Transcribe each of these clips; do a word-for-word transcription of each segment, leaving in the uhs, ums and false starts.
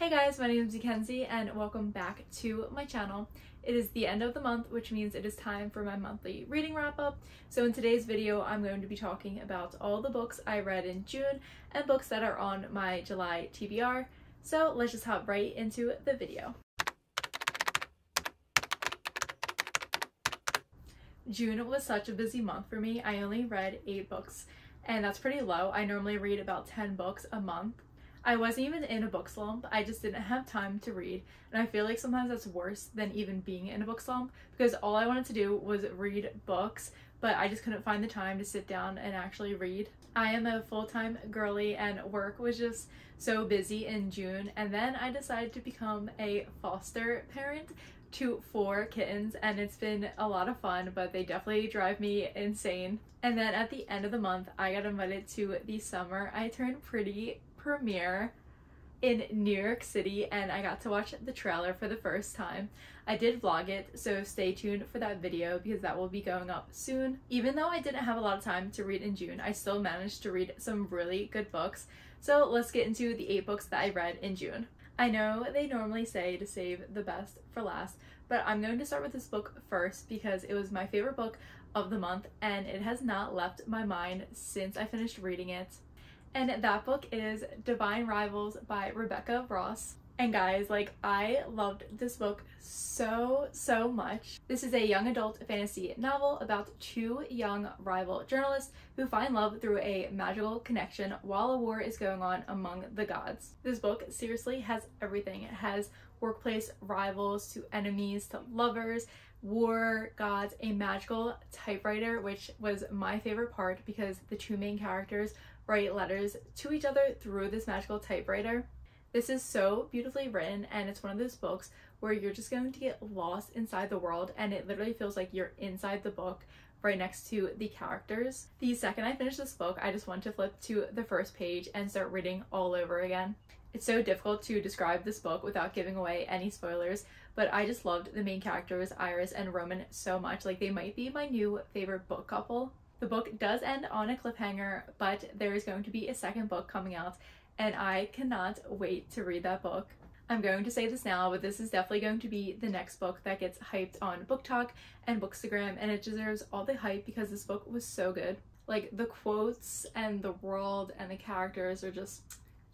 Hey guys, my name is Mackenzie and welcome back to my channel. It is the end of the month, which means it is time for my monthly reading wrap-up. So in today's video, I'm going to be talking about all the books I read in June and books that are on my July T B R. So let's just hop right into the video. June was such a busy month for me. I only read eight books, and that's pretty low. I normally read about ten books a month. I wasn't even in a book slump, I just didn't have time to read, and I feel like sometimes that's worse than even being in a book slump, because all I wanted to do was read books, but I just couldn't find the time to sit down and actually read. I am a full-time girly and work was just so busy in June, and then I decided to become a foster parent to four kittens, and it's been a lot of fun, but they definitely drive me insane. And then at the end of the month, I got invited to the Summer I Turned Pretty premiere in New York City, and I got to watch the trailer for the first time. I did vlog it, so stay tuned for that video because that will be going up soon. Even though I didn't have a lot of time to read in June, I still managed to read some really good books. So let's get into the eight books that I read in June. I know they normally say to save the best for last, but I'm going to start with this book first because it was my favorite book of the month and it has not left my mind since I finished reading it. And that book is Divine Rivals by Rebecca Ross. And guys, like, I loved this book so, so much. This is a young adult fantasy novel about two young rival journalists who find love through a magical connection while a war is going on among the gods. This book seriously has everything. It has workplace rivals to enemies to lovers, war, gods, a magical typewriter, which was my favorite part because the two main characters write letters to each other through this magical typewriter. This is so beautifully written, and it's one of those books where you're just going to get lost inside the world, and it literally feels like you're inside the book right next to the characters. The second I finish this book, I just want to flip to the first page and start reading all over again. It's so difficult to describe this book without giving away any spoilers, but I just loved the main characters, Iris and Roman, so much. Like, they might be my new favorite book couple. The book does end on a cliffhanger, but there is going to be a second book coming out, and I cannot wait to read that book. I'm going to say this now, but this is definitely going to be the next book that gets hyped on BookTok and Bookstagram, and it deserves all the hype because this book was so good. Like, the quotes and the world and the characters are just,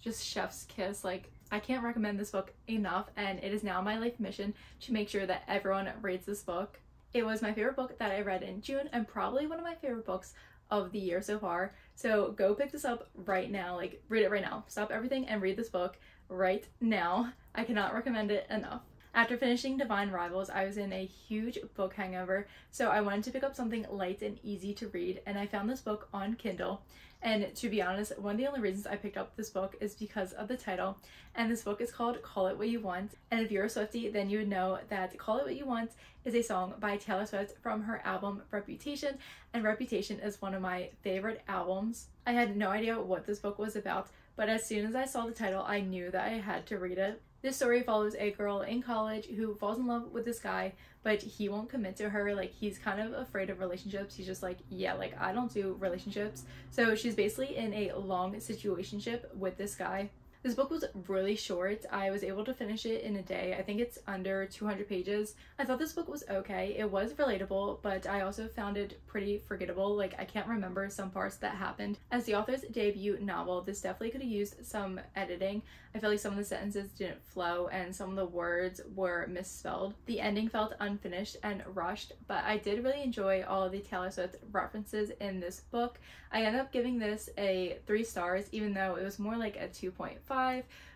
just chef's kiss. Like, I can't recommend this book enough, and it is now my life mission to make sure that everyone reads this book. It was my favorite book that I read in June and probably one of my favorite books of the year so far. So go pick this up right now. Like, read it right now. Stop everything and read this book right now. I cannot recommend it enough. After finishing Divine Rivals, I was in a huge book hangover, so I wanted to pick up something light and easy to read, and I found this book on Kindle. And to be honest, one of the only reasons I picked up this book is because of the title, and this book is called Call It What You Want. And if you're a Swiftie, then you would know that Call It What You Want is a song by Taylor Swift from her album Reputation, and Reputation is one of my favorite albums. I had no idea what this book was about, but as soon as I saw the title, I knew that I had to read it. This story follows a girl in college who falls in love with this guy, but he won't commit to her. Like, he's kind of afraid of relationships. He's just like, yeah, like, I don't do relationships. So she's basically in a long situationship with this guy. This book was really short. I was able to finish it in a day. I think it's under two hundred pages. I thought this book was okay. It was relatable, but I also found it pretty forgettable. Like, I can't remember some parts that happened. As the author's debut novel, this definitely could have used some editing. I feel like some of the sentences didn't flow and some of the words were misspelled. The ending felt unfinished and rushed, but I did really enjoy all of the Taylor Swift references in this book. I ended up giving this a three stars, even though it was more like a two point five.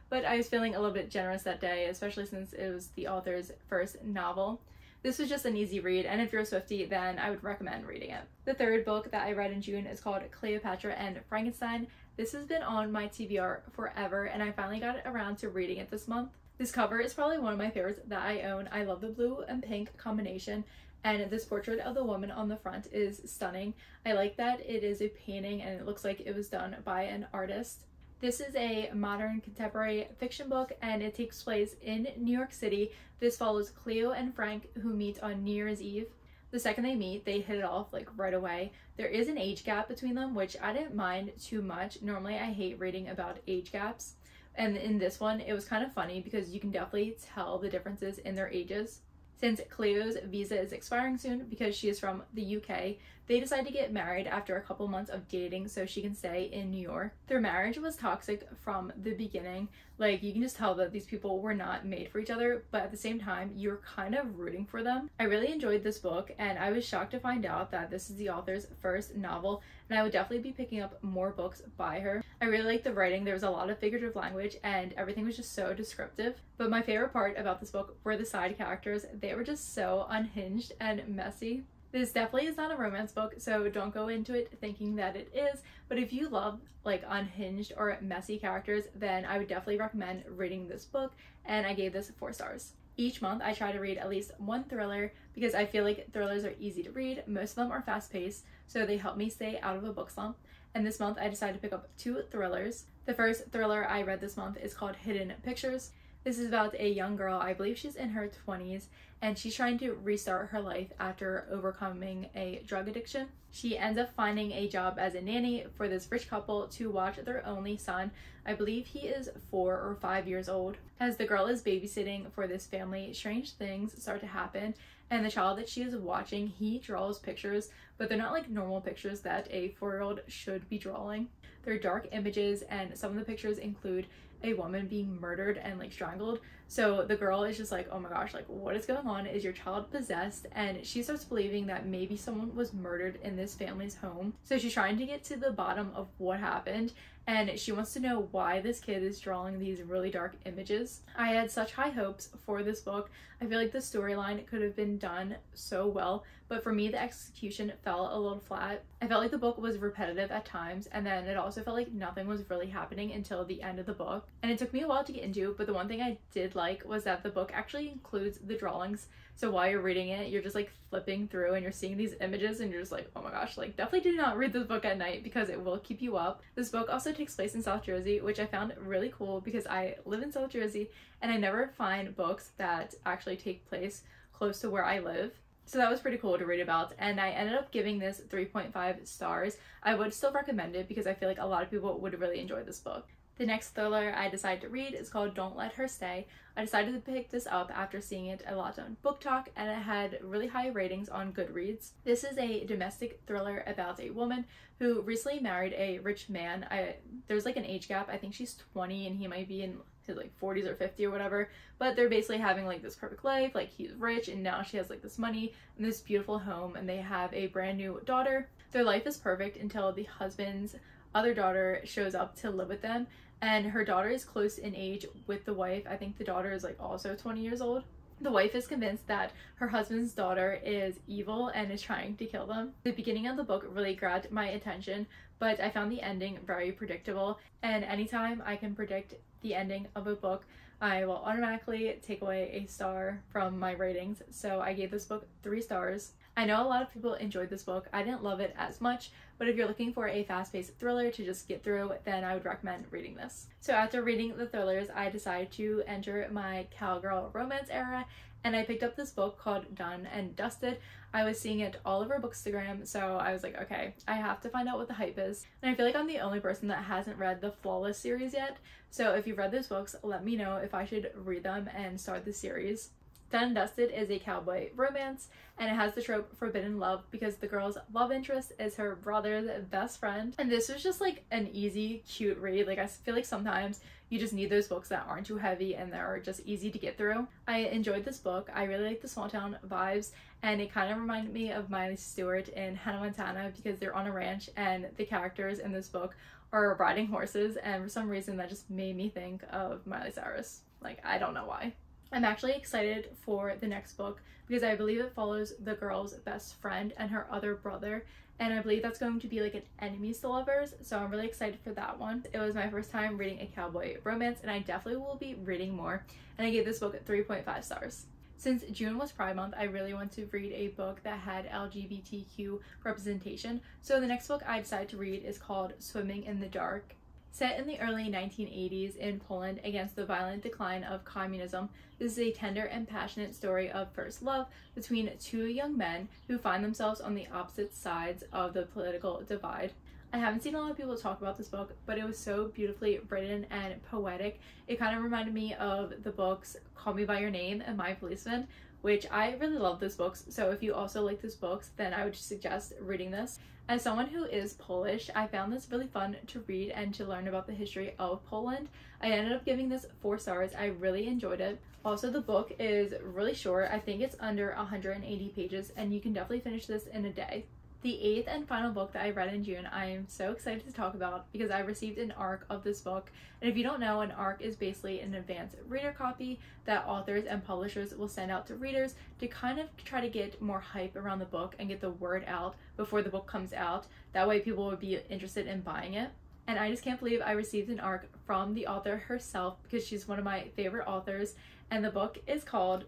But I was feeling a little bit generous that day, especially since it was the author's first novel. This was just an easy read, and if you're a Swiftie, then I would recommend reading it. The third book that I read in June is called Cleopatra and Frankenstein. This has been on my T B R forever, and I finally got around to reading it this month. This cover is probably one of my favorites that I own. I love the blue and pink combination, and this portrait of the woman on the front is stunning. I like that it is a painting, and it looks like it was done by an artist. This is a modern contemporary fiction book, and it takes place in New York City. This follows Cleo and Frank, who meet on New Year's Eve. The second they meet, they hit it off, like, right away. There is an age gap between them, which I didn't mind too much. Normally, I hate reading about age gaps. And in this one, it was kind of funny because you can definitely tell the differences in their ages. Since Cleo's visa is expiring soon because she is from the U K, they decide to get married after a couple months of dating so she can stay in New York. Their marriage was toxic from the beginning. Like, you can just tell that these people were not made for each other, but at the same time, you're kind of rooting for them. I really enjoyed this book, and I was shocked to find out that this is the author's first novel, and I would definitely be picking up more books by her. I really liked the writing. There was a lot of figurative language, and everything was just so descriptive. But my favorite part about this book were the side characters. They were just so unhinged and messy. This definitely is not a romance book, so don't go into it thinking that it is, but if you love like unhinged or messy characters, then I would definitely recommend reading this book, and I gave this four stars. Each month I try to read at least one thriller because I feel like thrillers are easy to read, most of them are fast-paced, so they help me stay out of a book slump, and this month I decided to pick up two thrillers. The first thriller I read this month is called Hidden Pictures. This is about a young girl, I believe she's in her twenties, and she's trying to restart her life after overcoming a drug addiction. She ends up finding a job as a nanny for this rich couple to watch their only son. I believe he is four or five years old. As the girl is babysitting for this family, strange things start to happen, and the child that she is watching, he draws pictures, but they're not like normal pictures that a four-year-old should be drawing. They're dark images, and some of the pictures include a woman being murdered and like strangled. So the girl is just like, oh my gosh, like what is going on? Is your child possessed? And she starts believing that maybe someone was murdered in this family's home. So she's trying to get to the bottom of what happened, and she wants to know why this kid is drawing these really dark images. I had such high hopes for this book. I feel like the storyline could have been done so well, but for me the execution fell a little flat. I felt like the book was repetitive at times, and then it also felt like nothing was really happening until the end of the book. And it took me a while to get into, but the one thing I did like was that the book actually includes the drawings. So while you're reading it, you're just like flipping through and you're seeing these images and you're just like, oh my gosh, like definitely do not read this book at night because it will keep you up. This book also takes place in South Jersey, which I found really cool because I live in South Jersey and I never find books that actually take place close to where I live. So that was pretty cool to read about, and I ended up giving this three point five stars. I would still recommend it because I feel like a lot of people would really enjoy this book. The next thriller I decided to read is called Don't Let Her Stay. I decided to pick this up after seeing it a lot on BookTok, and it had really high ratings on Goodreads. This is a domestic thriller about a woman who recently married a rich man. I, there's like an age gap. I think she's twenty and he might be in his like forties or fifty or whatever, but they're basically having like this perfect life. Like he's rich and now she has like this money and this beautiful home, and they have a brand new daughter. Their life is perfect until the husband's other daughter shows up to live with them, and her daughter is close in age with the wife. I think the daughter is like also twenty years old. The wife is convinced that her husband's daughter is evil and is trying to kill them. The beginning of the book really grabbed my attention, but I found the ending very predictable, and anytime I can predict the ending of a book, I will automatically take away a star from my ratings, so I gave this book three stars. I know a lot of people enjoyed this book. I didn't love it as much, but if you're looking for a fast-paced thriller to just get through, then I would recommend reading this. So after reading the thrillers, I decided to enter my cowgirl romance era, and I picked up this book called Done and Dusted. I was seeing it all over Bookstagram, so I was like, okay, I have to find out what the hype is. And I feel like I'm the only person that hasn't read the Flawless series yet, so if you've read those books, let me know if I should read them and start the series. Done and Dusted is a cowboy romance, and it has the trope forbidden love because the girl's love interest is her brother's best friend. And this was just like an easy, cute read. Like I feel like sometimes you just need those books that aren't too heavy and that are just easy to get through. I enjoyed this book. I really like the small town vibes, and it kind of reminded me of Miley Stewart in Hannah Montana because they're on a ranch and the characters in this book are riding horses, and for some reason that just made me think of Miley Cyrus. Like I don't know why. I'm actually excited for the next book because I believe it follows the girl's best friend and her other brother, and I believe that's going to be like an enemies to lovers, so I'm really excited for that one. It was my first time reading a cowboy romance, and I definitely will be reading more, and I gave this book three point five stars. Since June was Pride Month, I really want to read a book that had L G B T Q representation, so the next book I decided to read is called Swimming in the Dark. Set in the early nineteen eighties in Poland against the violent decline of communism, this is a tender and passionate story of first love between two young men who find themselves on the opposite sides of the political divide. I haven't seen a lot of people talk about this book, but it was so beautifully written and poetic. It kind of reminded me of the books Call Me by Your Name and My Policeman, which I really love those books. So if you also like those books, then I would suggest reading this. As someone who is Polish, I found this really fun to read and to learn about the history of Poland. I ended up giving this four stars. I really enjoyed it. Also, the book is really short. I think it's under one hundred eighty pages, and you can definitely finish this in a day. The eighth and final book that I read in June, I am so excited to talk about because I received an A R C of this book. And if you don't know, an A R C is basically an advanced reader copy that authors and publishers will send out to readers to kind of try to get more hype around the book and get the word out before the book comes out. That way people would be interested in buying it. And I just can't believe I received an A R C from the author herself because she's one of my favorite authors. And the book is called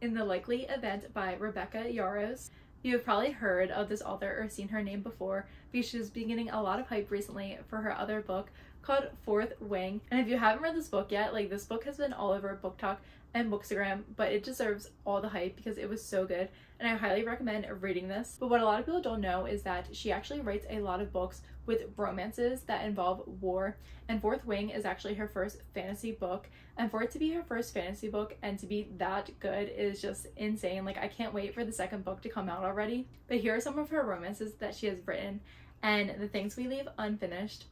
In the Likely Event by Rebecca Yarros. You have probably heard of this author or seen her name before because she's been getting a lot of hype recently for her other book called Fourth Wing. And if you haven't read this book yet, like, this book has been all over BookTok and Bookstagram, but it deserves all the hype because it was so good, and I highly recommend reading this. But what a lot of people don't know is that she actually writes a lot of books with romances that involve war, and Fourth Wing is actually her first fantasy book, and for it to be her first fantasy book and to be that good is just insane. Like, I can't wait for the second book to come out already. But here are some of her romances that she has written, and The Things We Leave Unfinished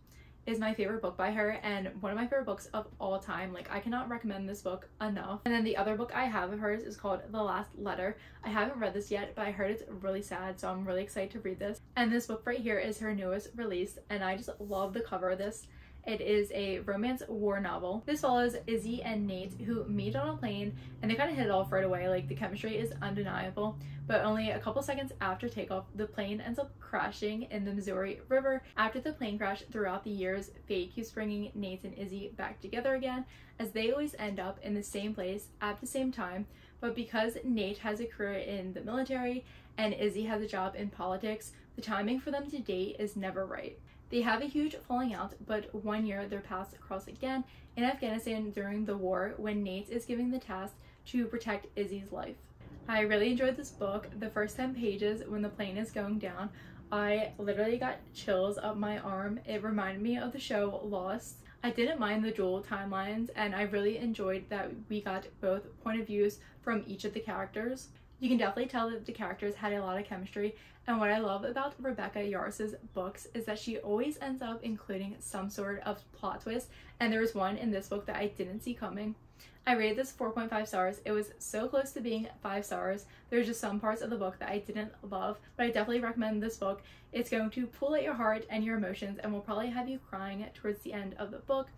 is my favorite book by her and one of my favorite books of all time. Like, I cannot recommend this book enough. And then the other book I have of hers is called The Last Letter. I haven't read this yet, but I heard it's really sad, so I'm really excited to read this. And this book right here is her newest release, and I just love the cover of this. It is a romance war novel. This follows Izzy and Nate, who meet on a plane, and they kind of hit it off right away. Like, the chemistry is undeniable, but only a couple seconds after takeoff, the plane ends up crashing in the Missouri River. After the plane crash, throughout the years, fate keeps bringing Nate and Izzy back together again, as they always end up in the same place at the same time. But because Nate has a career in the military and Izzy has a job in politics, the timing for them to date is never right. They have a huge falling out, but one year their paths cross again in Afghanistan during the war when Nate is given the task to protect Izzy's life. I really enjoyed this book. The first ten pages, when the plane is going down, I literally got chills up my arm. It reminded me of the show Lost. I didn't mind the dual timelines, and I really enjoyed that we got both point of views from each of the characters. You can definitely tell that the characters had a lot of chemistry, and what I love about Rebecca Yarros's books is that she always ends up including some sort of plot twist, and there was one in this book that I didn't see coming. I rated this four point five stars. It was so close to being five stars. There's just some parts of the book that I didn't love, but I definitely recommend this book. It's going to pull at your heart and your emotions and will probably have you crying towards the end of the book.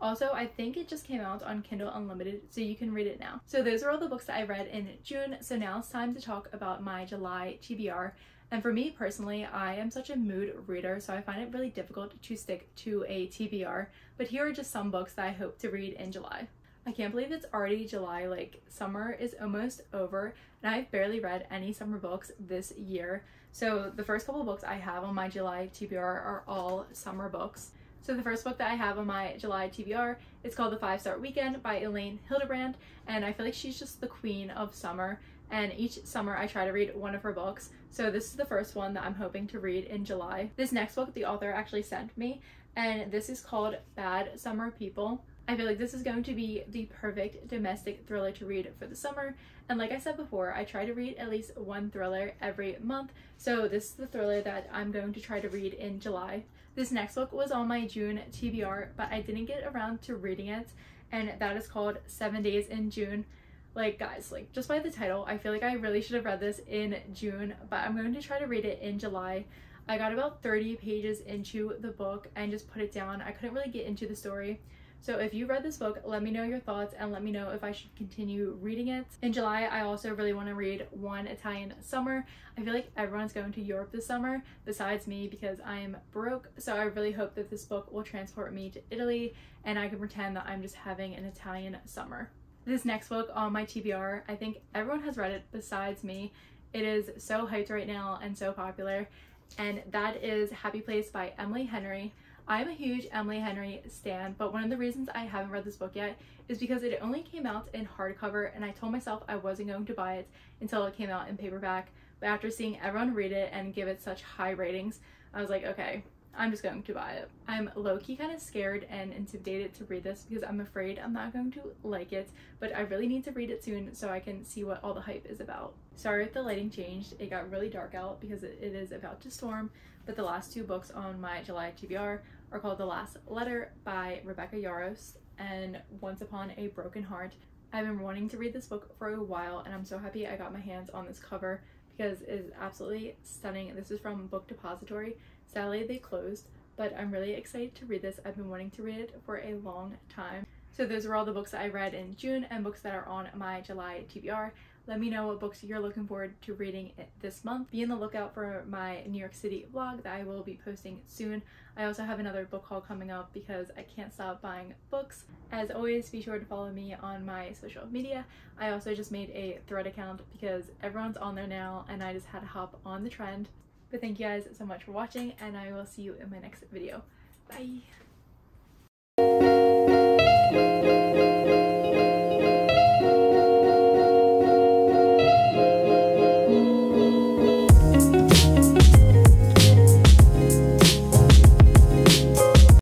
Also, I think it just came out on Kindle Unlimited, so you can read it now. So those are all the books that I read in June, so now it's time to talk about my July T B R. And for me personally, I am such a mood reader, so I find it really difficult to stick to a T B R. But here are just some books that I hope to read in July. I can't believe it's already July. Like, summer is almost over, and I've barely read any summer books this year. So the first couple of books I have on my July T B R are all summer books. So the first book that I have on my July T B R is called The Five Star Weekend by Elaine Hildebrand, and I feel like she's just the queen of summer, and each summer I try to read one of her books. So this is the first one that I'm hoping to read in July. This next book the author actually sent me, and this is called Bad Summer People. I feel like this is going to be the perfect domestic thriller to read for the summer, and like I said before, I try to read at least one thriller every month, so this is the thriller that I'm going to try to read in July. This next book was on my June T B R, but I didn't get around to reading it, and that is called Seven Days in June. Like, guys, like, just by the title, I feel like I really should have read this in June, but I'm going to try to read it in July. I got about thirty pages into the book and just put it down. I couldn't really get into the story. So if you read this book, let me know your thoughts and let me know if I should continue reading it. In July, I also really want to read One Italian Summer. I feel like everyone's going to Europe this summer besides me because I am broke. So I really hope that this book will transport me to Italy and I can pretend that I'm just having an Italian summer. This next book on my T B R, I think everyone has read it besides me. It is so hyped right now and so popular. And that is Happy Place by Emily Henry. I'm a huge Emily Henry stan, but one of the reasons I haven't read this book yet is because it only came out in hardcover, and I told myself I wasn't going to buy it until it came out in paperback. But after seeing everyone read it and give it such high ratings, I was like, okay, I'm just going to buy it. I'm low-key kind of scared and intimidated to read this because I'm afraid I'm not going to like it, but I really need to read it soon so I can see what all the hype is about. Sorry if the lighting changed. It got really dark out because it is about to storm, but the last two books on my July T B R are called The Last Letter by Rebecca Yarros and Once Upon a Broken Heart. I've been wanting to read this book for a while, and I'm so happy I got my hands on this cover because it is absolutely stunning. This is from Book Depository. Sadly, they closed, but I'm really excited to read this. I've been wanting to read it for a long time. So those were all the books that I read in June and books that are on my July T B R. Let me know what books you're looking forward to reading this month. Be on the lookout for my New York City vlog that I will be posting soon. I also have another book haul coming up because I can't stop buying books. As always, be sure to follow me on my social media. I also just made a Thread account because everyone's on there now and I just had to hop on the trend. But thank you guys so much for watching, and I will see you in my next video. Bye!